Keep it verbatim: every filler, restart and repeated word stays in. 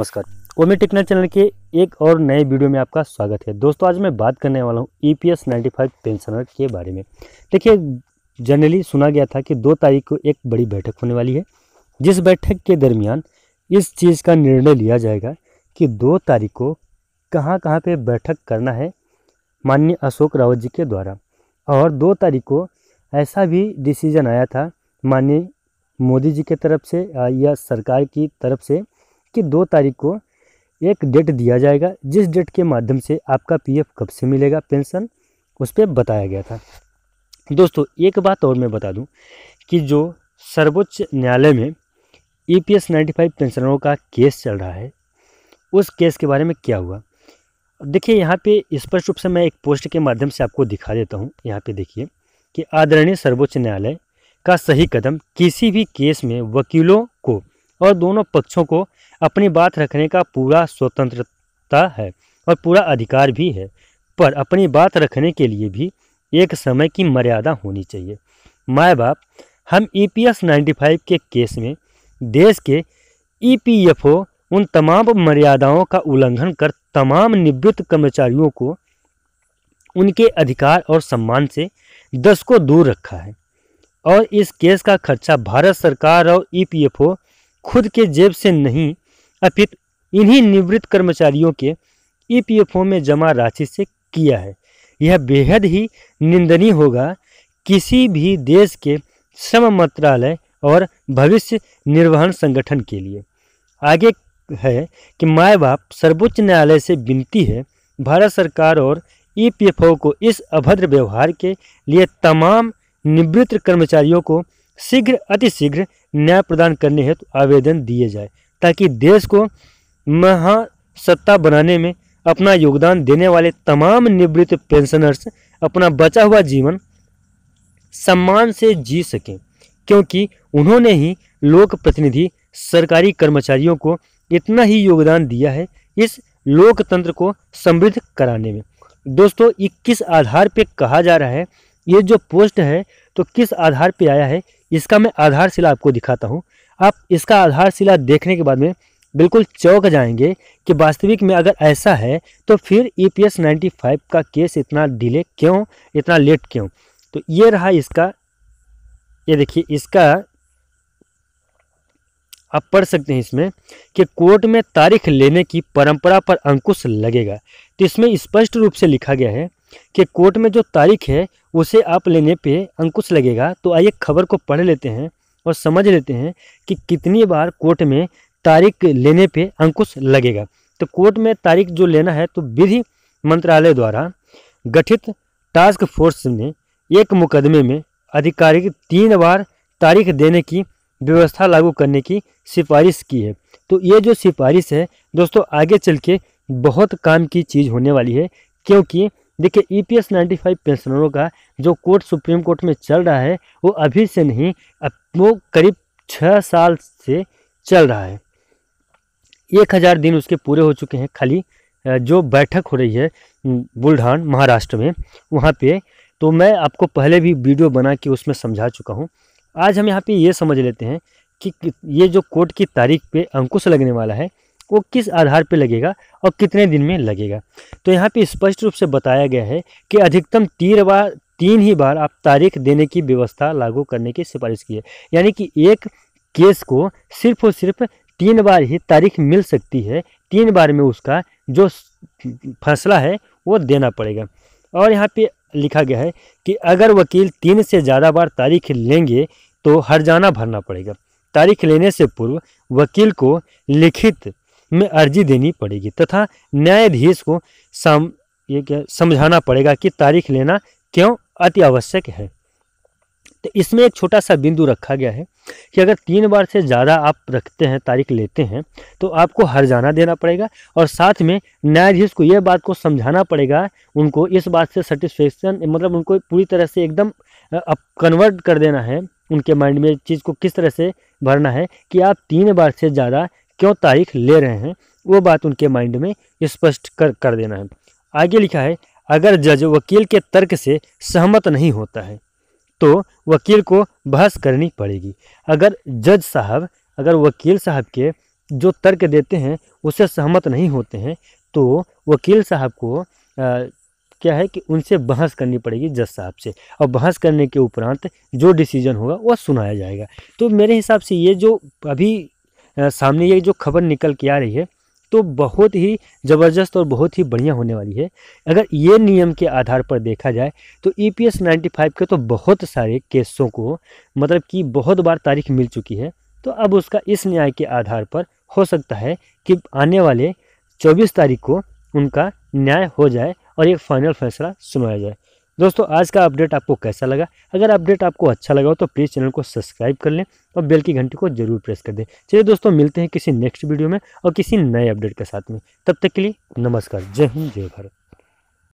नमस्कार, ओमे take channel के एक और नए वीडियो में आपका स्वागत है। दोस्तों, आज मैं बात करने वाला हूँ ईपीएस पचानवे पेंशनर के बारे में। देखिए, जनरली सुना गया था कि दो तारीख को एक बड़ी बैठक होने वाली है, जिस बैठक के दरमियान इस चीज़ का निर्णय लिया जाएगा कि दो तारीख को कहाँ कहाँ पे बैठक करना है माननीय अशोक रावत जी के द्वारा। और दो तारीख को ऐसा भी डिसीजन आया था माननीय मोदी जी के तरफ से या सरकार की तरफ से कि दो तारीख को एक डेट दिया जाएगा, जिस डेट के माध्यम से आपका पीएफ कब से मिलेगा पेंशन, उस पर बताया गया था। दोस्तों, एक बात और मैं बता दूं कि जो सर्वोच्च न्यायालय में ईपीएस पचानवे पेंशनरों का केस चल रहा है, उस केस के बारे में क्या हुआ। देखिए, यहाँ पे स्पष्ट रूप से मैं एक पोस्ट के माध्यम से आपको दिखा देता हूँ। यहाँ पे देखिए कि आदरणीय सर्वोच्च न्यायालय का सही कदम किसी भी केस में वकीलों को और दोनों पक्षों को अपनी बात रखने का पूरा स्वतंत्रता है और पूरा अधिकार भी है, पर अपनी बात रखने के लिए भी एक समय की मर्यादा होनी चाहिए। माए बाप, हम ईपीएस पचानवे के केस में देश के ईपीएफओ उन तमाम मर्यादाओं का उल्लंघन कर तमाम निवृत्त कर्मचारियों को उनके अधिकार और सम्मान से दस को दूर रखा है, और इस केस का खर्चा भारत सरकार और ईपीएफओ खुद के जेब से नहीं, अपितु इन्हीं निवृत्त कर्मचारियों के ईपीएफओ में जमा राशि से किया है। यह बेहद ही निंदनीय होगा। किसी भी देश के श्रम मंत्रालय और भविष्य निर्वहन संगठन के लिए आगे है कि माए बाप सर्वोच्च न्यायालय से विनती है, भारत सरकार और ईपीएफओ को इस अभद्र व्यवहार के लिए तमाम निवृत्त कर्मचारियों को शीघ्र अतिशीघ्र न्याय प्रदान करने हेतु तो आवेदन दिए जाए, ताकि देश को महासत्ता बनाने में अपना योगदान देने वाले तमाम निवृत्त पेंशनर्स अपना बचा हुआ जीवन सम्मान से जी सकें, क्योंकि उन्होंने ही लोक प्रतिनिधि सरकारी कर्मचारियों को इतना ही योगदान दिया है इस लोकतंत्र को समृद्ध कराने में। दोस्तों, ये किस आधार पर कहा जा रहा है, ये जो पोस्ट है तो किस आधार पर आया है, इसका मैं आधारशिला आपको दिखाता हूँ। आप इसका आधारशिला देखने के बाद में बिल्कुल चौंक जाएंगे कि वास्तविक में अगर ऐसा है तो फिर ईपीएस पचानवे का केस इतना डिले क्यों, इतना लेट क्यों। तो ये रहा इसका, ये देखिए इसका आप पढ़ सकते हैं इसमें कि कोर्ट में तारीख लेने की परंपरा पर अंकुश लगेगा। तो इसमें स्पष्ट रूप से लिखा गया है कि कोर्ट में जो तारीख है उसे आप लेने पे अंकुश लगेगा। तो आइए खबर को पढ़ लेते हैं और समझ लेते हैं कि कितनी बार कोर्ट में तारीख लेने पे अंकुश लगेगा। तो कोर्ट में तारीख जो लेना है, तो विधि मंत्रालय द्वारा गठित टास्क फोर्स ने एक मुकदमे में आधिकारिक तीन बार तारीख देने की व्यवस्था लागू करने की सिफारिश की है। तो ये जो सिफारिश है दोस्तों, आगे चल के बहुत काम की चीज़ होने वाली है, क्योंकि देखिए ईपीएस पचानवे पेंशनरों का जो कोर्ट सुप्रीम कोर्ट में चल रहा है वो अभी से नहीं, अब वो करीब छः साल से चल रहा है। एक हज़ार दिन उसके पूरे हो चुके हैं। खाली जो बैठक हो रही है बुलढाणा महाराष्ट्र में, वहाँ पे तो मैं आपको पहले भी वीडियो बना के उसमें समझा चुका हूँ। आज हम यहाँ पे ये समझ लेते हैं कि ये जो कोर्ट की तारीख पे अंकुश लगने वाला है वो किस आधार पर लगेगा और कितने दिन में लगेगा। तो यहाँ पे स्पष्ट रूप से बताया गया है कि अधिकतम तीन बार तीन ही बार आप तारीख देने की व्यवस्था लागू करने की सिफारिश की है, यानी कि एक केस को सिर्फ और सिर्फ तीन बार ही तारीख मिल सकती है। तीन बार में उसका जो फैसला है वो देना पड़ेगा। और यहाँ पे लिखा गया है कि अगर वकील तीन से ज़्यादा बार तारीख लेंगे तो हर्जाना भरना पड़ेगा। तारीख लेने से पूर्व वकील को लिखित में अर्जी देनी पड़ेगी तथा न्यायाधीश को सम ये क्या समझाना पड़ेगा कि तारीख लेना क्यों अति आवश्यक है। तो इसमें एक छोटा सा बिंदु रखा गया है कि अगर तीन बार से ज़्यादा आप रखते हैं, तारीख लेते हैं, तो आपको हर्जाना देना पड़ेगा, और साथ में न्यायाधीश को यह बात को समझाना पड़ेगा, उनको इस बात से सेटिस्फेक्शन, मतलब उनको पूरी तरह से एकदम अब कन्वर्ट कर देना है उनके माइंड में, चीज़ को किस तरह से भरना है कि आप तीन बार से ज़्यादा क्यों तारीख ले रहे हैं, वो बात उनके माइंड में स्पष्ट कर कर देना है। आगे लिखा है, अगर जज वकील के तर्क से सहमत नहीं होता है तो वकील को बहस करनी पड़ेगी। अगर जज साहब, अगर वकील साहब के जो तर्क देते हैं उससे सहमत नहीं होते हैं तो वकील साहब को आ, क्या है कि उनसे बहस करनी पड़ेगी जज साहब से, और बहस करने के उपरांत जो डिसीजन होगा वह सुनाया जाएगा। तो मेरे हिसाब से ये जो अभी आ, सामने ये जो खबर निकल के आ रही है तो बहुत ही ज़बरदस्त और बहुत ही बढ़िया होने वाली है। अगर ये नियम के आधार पर देखा जाए तो ईपीएस नाइन्टी फाइव के तो बहुत सारे केसों को मतलब कि बहुत बार तारीख मिल चुकी है, तो अब उसका इस न्याय के आधार पर हो सकता है कि आने वाले चौबीस तारीख को उनका न्याय हो जाए और एक फाइनल फैसला सुनाया जाए। दोस्तों आज का अपडेट आपको कैसा लगा? अगर अपडेट आपको अच्छा लगा हो तो प्लीज़ चैनल को सब्सक्राइब कर लें और बेल की घंटी को जरूर प्रेस कर दें। चलिए दोस्तों मिलते हैं किसी नेक्स्ट वीडियो में और किसी नए अपडेट के साथ में, तब तक के लिए नमस्कार, जय हिंद जय भारत।